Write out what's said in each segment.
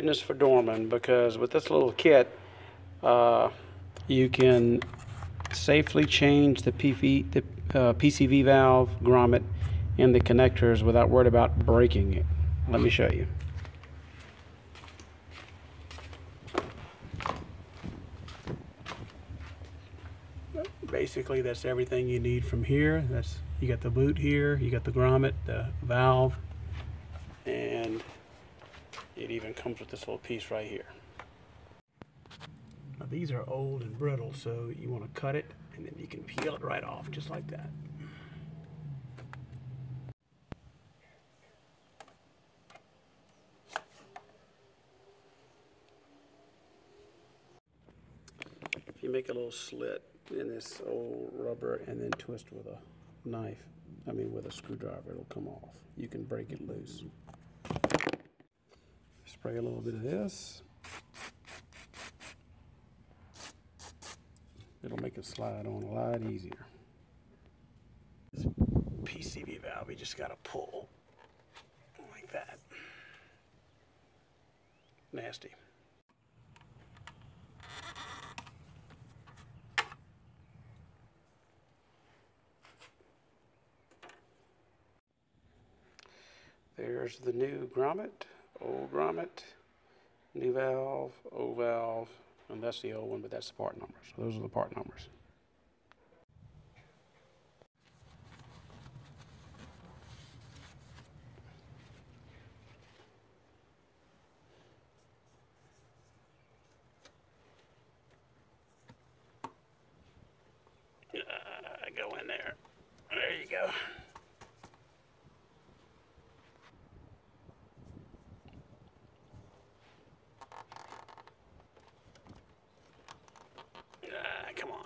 goodness for Dorman, because with this little kit, you can safely change the PCV valve, grommet, and the connectors without worrying about breaking it. Let me show you. Basically, that's everything you need from here. That's, you got the boot here, you got the grommet, the valve, and it even comes with this little piece right here. Now, these are old and brittle, so you want to cut it and then you can peel it right off just like that. If you make a little slit in this old rubber and then twist with a knife, with a screwdriver, it'll come off. You can break it loose. Spray a little bit of this. It'll make it slide on a lot easier. This PCV valve, you just gotta pull like that. Nasty. There's the new grommet, old grommet, new valve, old valve, and that's the old one, but that's the part number. So those are the part numbers. Go in there. There you go. Come on.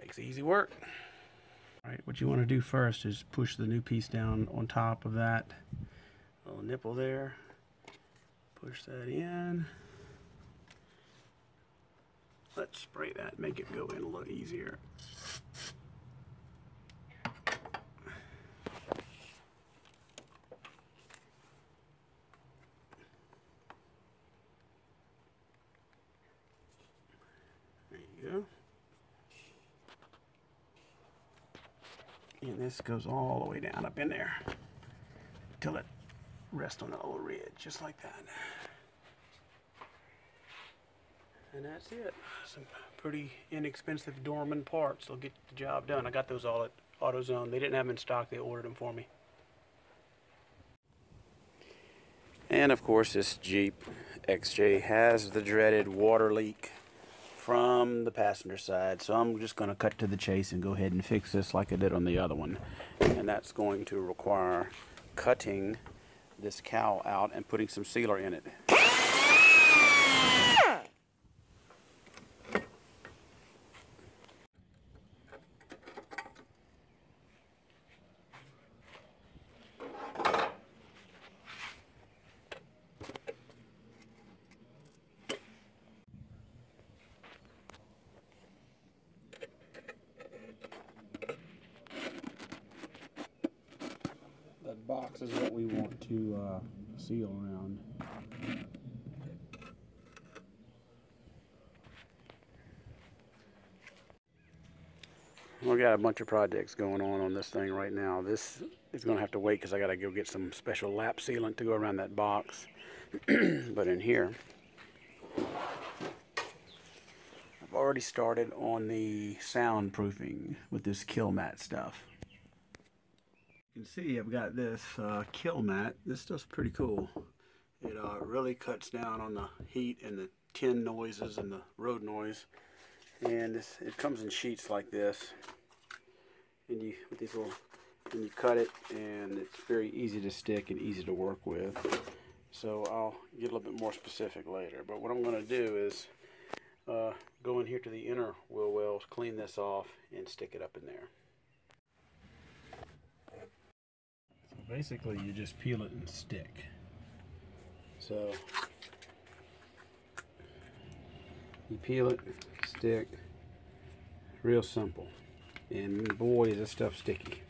Makes easy work. All right, what you want to do first is push the new piece down on top of that little nipple there. Push that in. Let's spray that, make it go in a little easier. There you go. And this goes all the way down up in there until it rests on the old ridge, just like that. And that's it. Some pretty inexpensive Dorman parts. They'll get the job done. I got those all at AutoZone. They didn't have them in stock. They ordered them for me. And of course, this Jeep XJ has the dreaded water leak from the passenger side. So I'm just going to cut to the chase and go ahead and fix this like I did on the other one. And that's going to require cutting this cowl out and putting some sealer in it. Box is what we want to seal around. We got a bunch of projects going on this thing right now. This is going to have to wait because I got to go get some special lap sealant to go around that box. But in here, I've already started on the soundproofing with this Kilmat stuff. You can see I've got this Kilmat. This stuff's pretty cool. It really cuts down on the heat and the tin noises and the road noise. And it comes in sheets like this. And you with these little, and you cut it, and it's very easy to stick and easy to work with. So I'll get a little bit more specific later. But what I'm going to do is go in here to the inner wheel wells, clean this off, and stick it up in there. basically you just peel it and stick. So you peel it, stick, real simple. And boy, is this stuff sticky.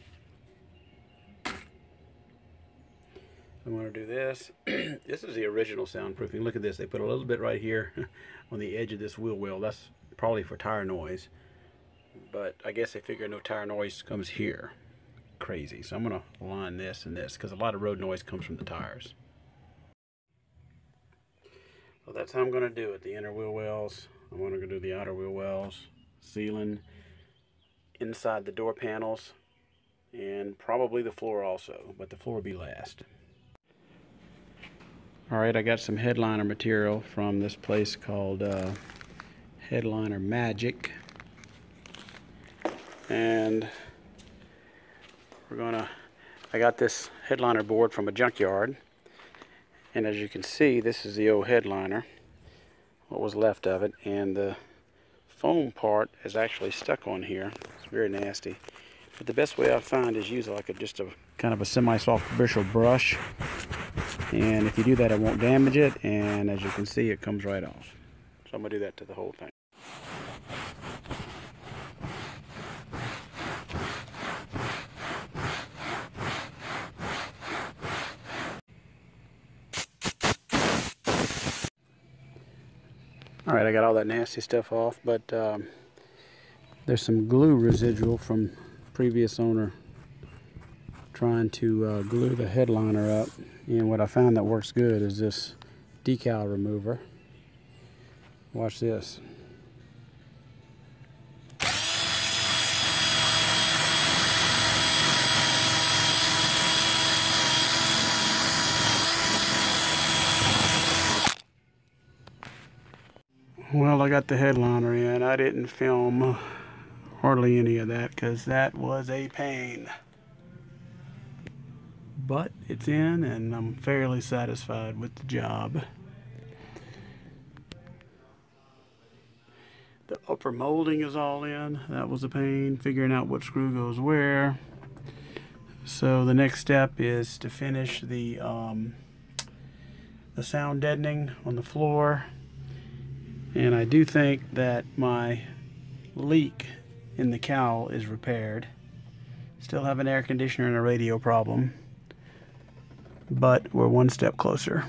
I'm going to do this. This is the original soundproofing. Look at this. They put a little bit right here on the edge of this wheel well. That's probably for tire noise. But I guess they figure no tire noise comes here. Crazy. So I'm going to line this and this because a lot of road noise comes from the tires. Well, that's how I'm going to do it. The inner wheel wells. I'm going to do the outer wheel wells. Ceiling. Inside the door panels. And probably the floor also. But the floor will be last. Alright, I got some headliner material from this place called Headliner Magic. And we're gonna, I got this headliner board from a junkyard. And as you can see, this is the old headliner, what was left of it. And the foam part is actually stuck on here. It's very nasty. But the best way I find is use like just a kind of a semi-soft bristle brush. And if you do that, it won't damage it, and as you can see, it comes right off. So I'm going to do that to the whole thing. Alright, I got all that nasty stuff off, but there's some glue residual from previous owner trying to glue the headliner up. And what I found that works good is this decal remover. Watch this. Well, I got the headliner in. I didn't film hardly any of that because that was a pain. But it's in, and I'm fairly satisfied with the job. The upper molding is all in. That was a pain, figuring out what screw goes where. So the next step is to finish the sound deadening on the floor. And I do think that my leak in the cowl is repaired. Still have an air conditioner and a radio problem. But we're one step closer.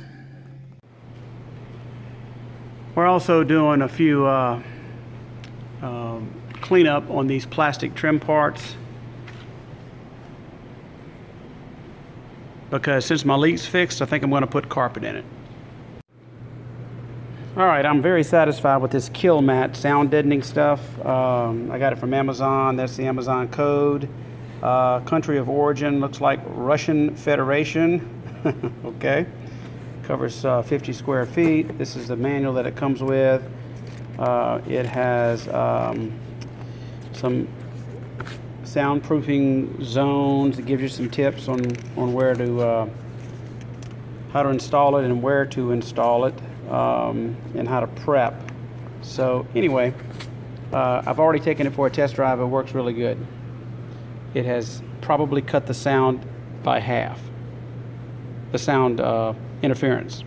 We're also doing a few cleanup on these plastic trim parts, because since my leak's fixed, I think I'm going to put carpet in it. Alright, I'm very satisfied with this Kilmat sound deadening stuff. I got it from Amazon. That's the Amazon code. Country of origin looks like Russian Federation. Okay, covers 50 square feet. This is the manual that it comes with. It has some soundproofing zones. It gives you some tips on where to how to install it and where to install it, and how to prep. So anyway, I've already taken it for a test drive. It works really good. It has probably cut the sound by half. The sound interference.